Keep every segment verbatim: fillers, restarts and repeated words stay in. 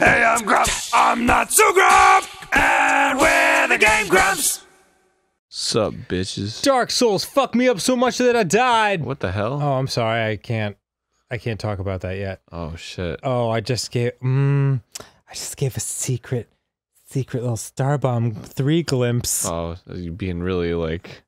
Hey, I'm Grumps. I'm not so Grump, and we're the Game Grumps. Sup, bitches. Dark Souls fucked me up so much that I died. What the hell? Oh, I'm sorry. I can't. I can't talk about that yet. Oh shit. Oh, I just gave. Mm, I just gave a secret, secret little Starbomb three glimpse. Oh, you're being really like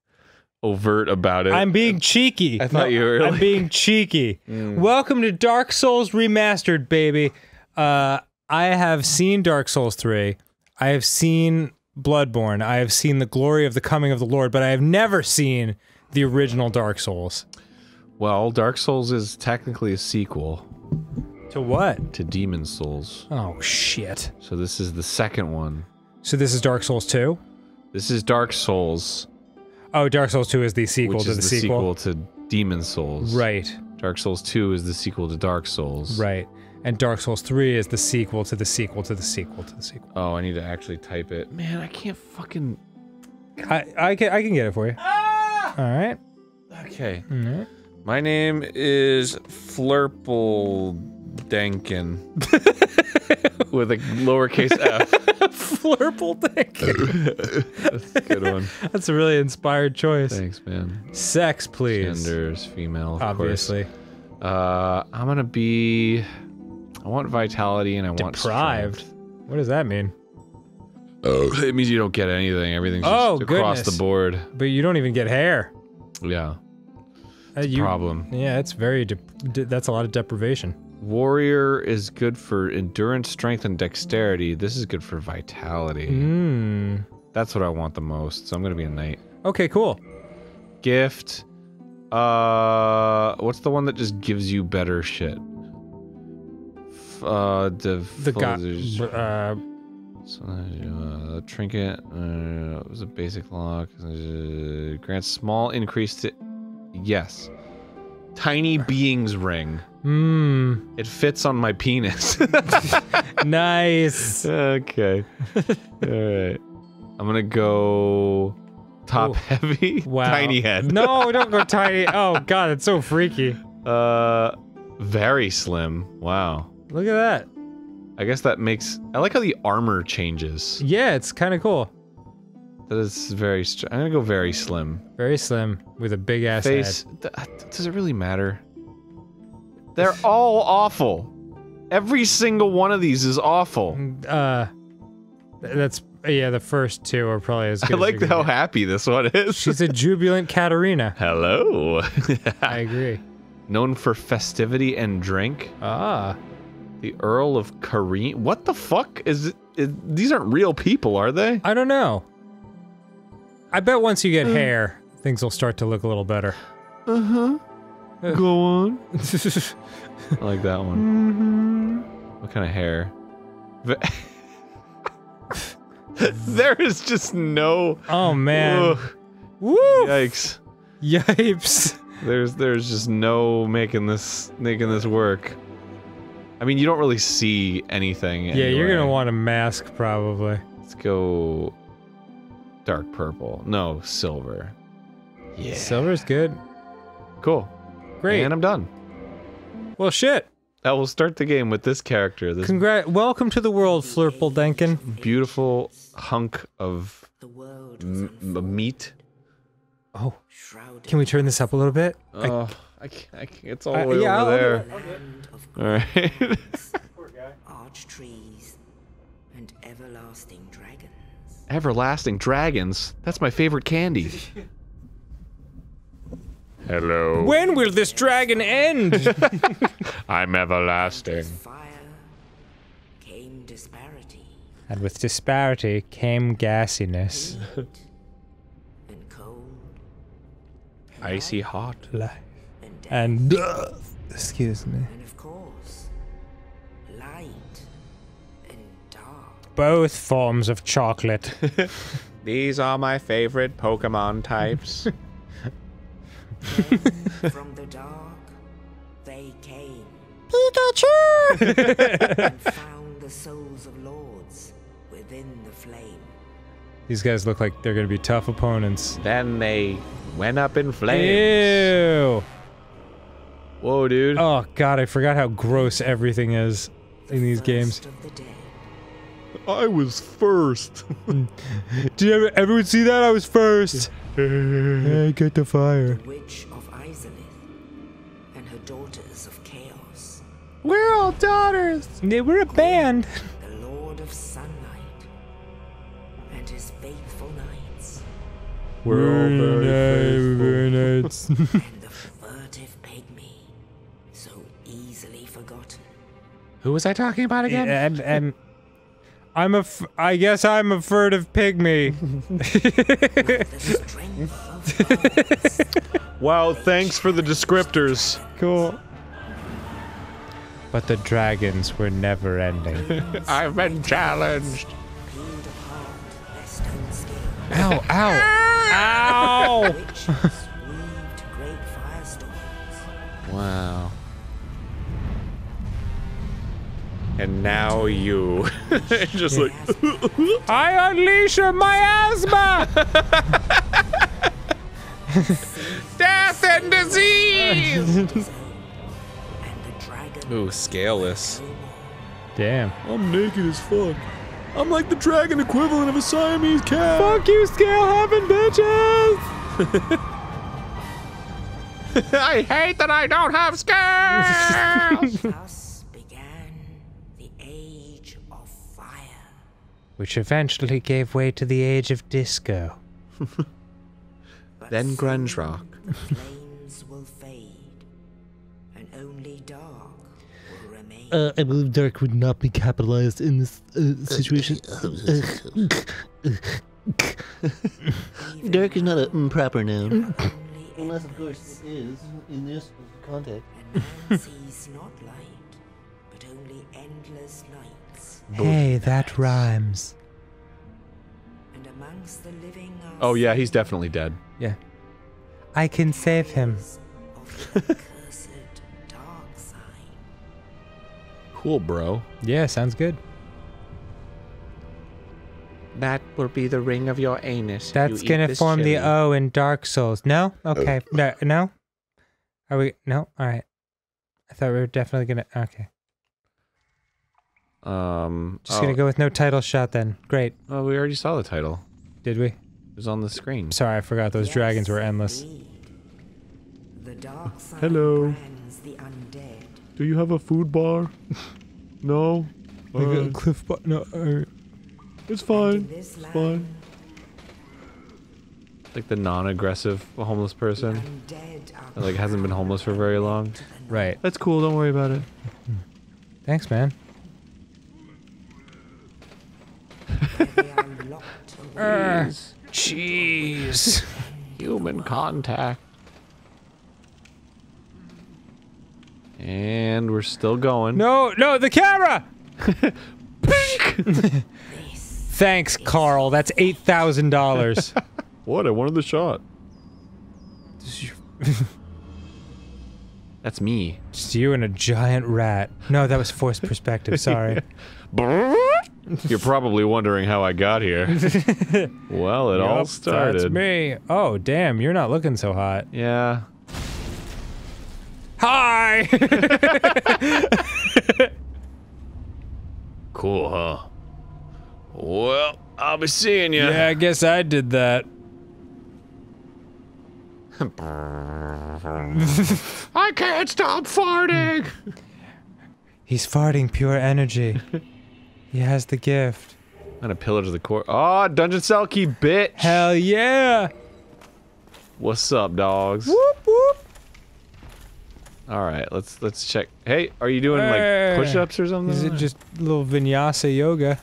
overt about it. I'm being cheeky. I thought no, you were. Like... I'm being cheeky. Mm. Welcome to Dark Souls Remastered, baby. Uh. I have seen Dark Souls three, I have seen Bloodborne, I have seen the glory of the coming of the Lord, but I have never seen the original Dark Souls. Well, Dark Souls is technically a sequel. To what? To Demon Souls. Oh, shit. So this is the second one. So this is Dark Souls two? This is Dark Souls. Oh, Dark Souls two is the sequel which to is the, the sequel. sequel to Demon Souls. Right. Dark Souls two is the sequel to Dark Souls. Right. And Dark Souls three is the sequel to the sequel to the sequel to the sequel. Oh, I need to actually type it. Man, I can't fucking... I, I, can, I can get it for you. Ah! Alright. Okay. Mm-hmm. My name is Flurpledenkin. With a lowercase f. Flurpledenkin. That's a good one. That's a really inspired choice. Thanks, man. Sex, please. Genders, female, of Obviously. course. Obviously. Uh, I'm gonna be... I want vitality and I want deprived. Strength. What does that mean? Oh, it means you don't get anything. Everything's oh, just across goodness. the board. But you don't even get hair. Yeah. That's uh, you, a problem. Yeah, it's very de de that's a lot of deprivation. Warrior is good for endurance, strength, and dexterity. This is good for vitality. Mm. That's what I want the most. So I'm going to be a knight. Okay, cool. Gift. Uh, what's the one that just gives you better shit? Uh, the the god, uh, so, uh, trinket, uh, it was a basic lock, uh, grants small increase to, yes, tiny being's ring. Hmm. It fits on my penis. Nice. Okay. Alright. I'm gonna go top Ooh. heavy, wow. tiny head. No, don't go tiny. Oh god, it's so freaky. Uh, very slim. Wow. Look at that. I guess that makes... I like how the armor changes. Yeah, it's kind of cool. That is very... Str I'm gonna go very slim. Very slim, with a big ass face. Head. Does it really matter? They're all awful. Every single one of these is awful. Uh... That's... Yeah, the first two are probably as good I like as how get. happy this one is. She's a jubilant Katarina. Hello. I agree. Known for festivity and drink. Ah. The Earl of Kareem? What the fuck? Is, it, is These aren't real people, are they? I don't know. I bet once you get uh, hair, things will start to look a little better. Uh-huh. Uh. Go on. I like that one. Mm-hmm. What kind of hair? There is just no... Oh, man. Woo! Yikes. Yipes. There's, there's just no making this, making this work. I mean, you don't really see anything. Yeah, anyway. You're gonna want a mask, probably. Let's go... dark purple. No, silver. Yeah. Silver's good. Cool. Great. And I'm done. Well, shit! I will start the game with this character. This Congrat- Welcome to the world, Flurpledenkin. Beautiful hunk of... M m meat. Oh. Can we turn this up a little bit? Oh. I I can't, I can't, it's all the uh, way yeah, over I'll there. Alright. Poor guy. Arch trees and everlasting dragons. Everlasting dragons? That's my favorite candy. Hello. When will this dragon end? I'm everlasting. With fire came disparity. And with disparity came gassiness. And cold. Icy hot. Life. And uh, excuse me. And of course, light and dark. Both forms of chocolate. These are my favorite Pokemon types. From the dark, they came. Pikachu! And found the souls of lords within the flame. These guys look like they're gonna be tough opponents. Then they went up in flames. Ew. Whoa, dude. Oh, God, I forgot how gross everything is. in these games. I was first. Did you ever, everyone see that? I was first. I get the fire. The witch of Izalith and her daughters of chaos. We're all daughters. Yeah, we're a band. The Lord of Sunlight and his faithful knights. We're all very very knights. And the furtive pygmy, so easily forgotten. Who was I talking about again? Yeah, and and. I'm a f I guess I'm a furtive pygmy. Wow, thanks for the descriptors. Cool. But the dragons were never ending. I've been challenged. Ow, ow. Ow. Wow. And now you. Just like. I unleash miasma! Death and disease! Ooh, scaleless. Damn. I'm naked as fuck. I'm like the dragon equivalent of a Siamese cat. Fuck you, scale heaven, bitches! I hate that I don't have scales! Which eventually gave way to the age of disco. Then grunge rock. The flames will fade, and only dark will remain. Uh, I believe dark would not be capitalized in this uh, situation. Dark is not a mm, proper noun. Unless, of course, it is in this context. And man sees not light, but only endless night. Hey, that rhymes. And amongst the living oh yeah, he's definitely dead. Yeah. I can save him. Cool, bro. Yeah, sounds good. That will be the ring of your anus. That's you gonna form chili. The O in Dark Souls. No? Okay. No, no? Are we? No? Alright. I thought we were definitely gonna... Okay. Um, Just oh. gonna go with no title shot then. Great. Oh, we already saw the title. Did we? It was on the screen. Sorry, I forgot those yes, dragons were endless. The dark side hello. The undead. Do you have a food bar? No? All right. I got a cliff bar. No, right. It's fine. It's fine. Like the non-aggressive homeless person. That, like, hasn't been homeless for very long. Right. That's cool, don't worry about it. Thanks, man. uh, Jeez. Human contact. And we're still going. No, no, the camera! Thanks, Carl. That's eight thousand dollars. What? I wanted the shot. That's me. Just you and a giant rat. No, that was forced perspective. Sorry. You're probably wondering how I got here. Well, it yep, all started. That's me. Oh, damn, you're not looking so hot. Yeah. Hi! Cool, huh? Well, I'll be seeing you. Yeah, I guess I did that. I can't stop farting! He's farting pure energy. He has the gift. And a pillar to the core. Oh, dungeon cell key, bitch! Hell yeah! What's up, dogs? Whoop whoop! All right, let's let's check. Hey, are you doing hey. like push-ups or something? Is it just a little vinyasa yoga?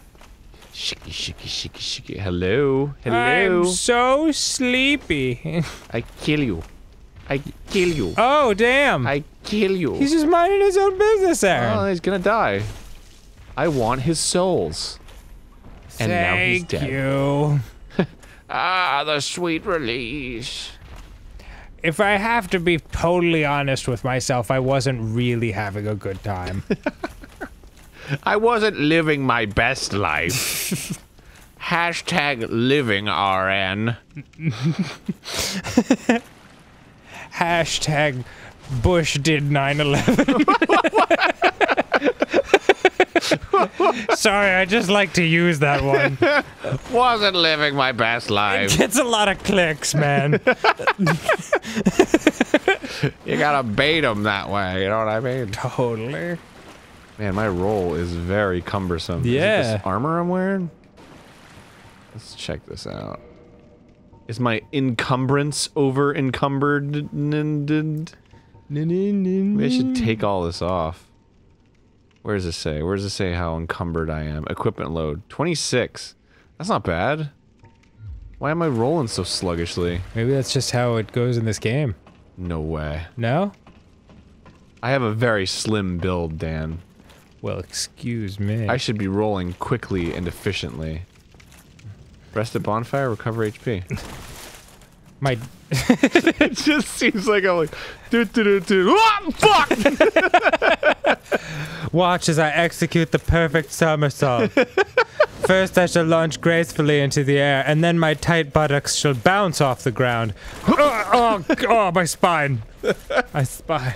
Shiki shiki shiki shiki. Hello, hello. I'm so sleepy. I kill you. I kill you. Oh damn! I kill you. He's just minding his own business, Aaron. Oh, he's gonna die. I want his souls. And thank now he's dead. You. Ah, the sweet release. If I have to be totally honest with myself, I wasn't really having a good time. I wasn't living my best life. Hashtag living R N. Hashtag Bush did nine eleven. Sorry, I just like to use that one. Wasn't living my best life. It gets a lot of clicks, man. You gotta bait them that way, you know what I mean? Totally. Man, my roll is very cumbersome. Yeah. Is it this armor I'm wearing? Let's check this out. Is my encumbrance over encumbered? Maybe I should take all this off. Where does it say? Where does it say how encumbered I am? Equipment load. twenty-six. That's not bad. Why am I rolling so sluggishly? Maybe that's just how it goes in this game. No way. No? I have a very slim build, Dan. Well, excuse me. I should be rolling quickly and efficiently. Rest at bonfire, recover H P. My... It just seems like I'm like... Doo, doo, doo, doo. Oh, fuck! Watch as I execute the perfect somersault. First I shall launch gracefully into the air, and then my tight buttocks shall bounce off the ground. Oh, oh, oh, my spine. My spine.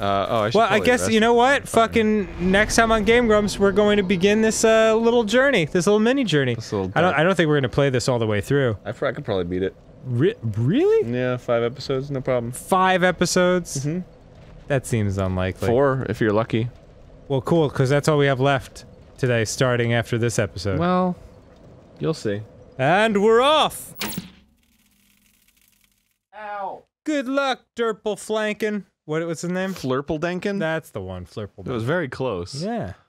Uh, oh, I should well, I guess, you know what? Fucking next time on Game Grumps, we're going to begin this uh, little journey, this little mini journey. Little I don't, I don't think we're going to play this all the way through. I, I could probably beat it. Re really? Yeah, five episodes, no problem. Five episodes? Mm-hmm. That seems unlikely. Four, if you're lucky. Well, cool, because that's all we have left today, starting after this episode. Well, you'll see. And we're off! Ow! Good luck, Derple Flankin'. What, what's his name? Flurpledenkin? That's the one, Flurpledenkin. It was very close. Yeah.